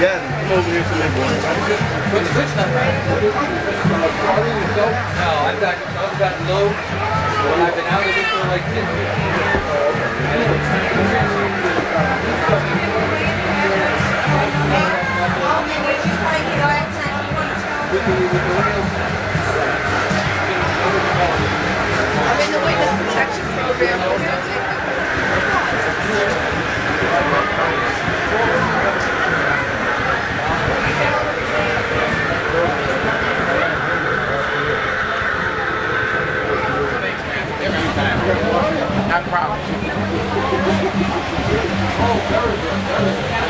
Yeah, I'm over here to make one. Put the switch number. No, I'm back. I was back low. When I've been out of it for like 10 minutes. I'm in the witness protection program. I promise you. Oh, very good, very good.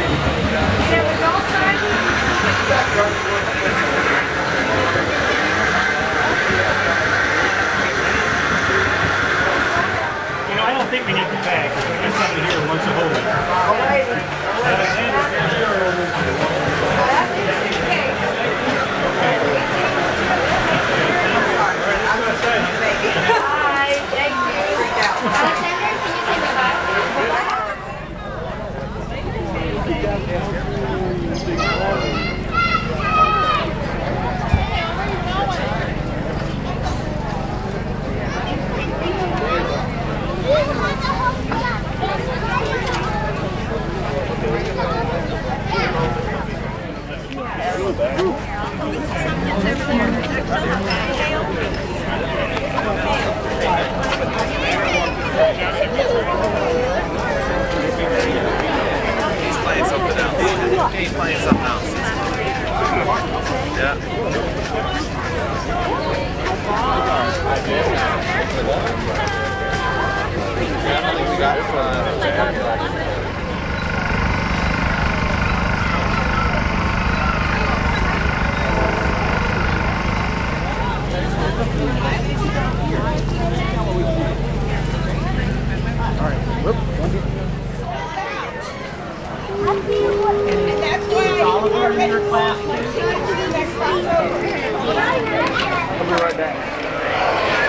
There was all sides? You know, I don't think we need the bag. We need something here once a whole week. All right. I'll be right back.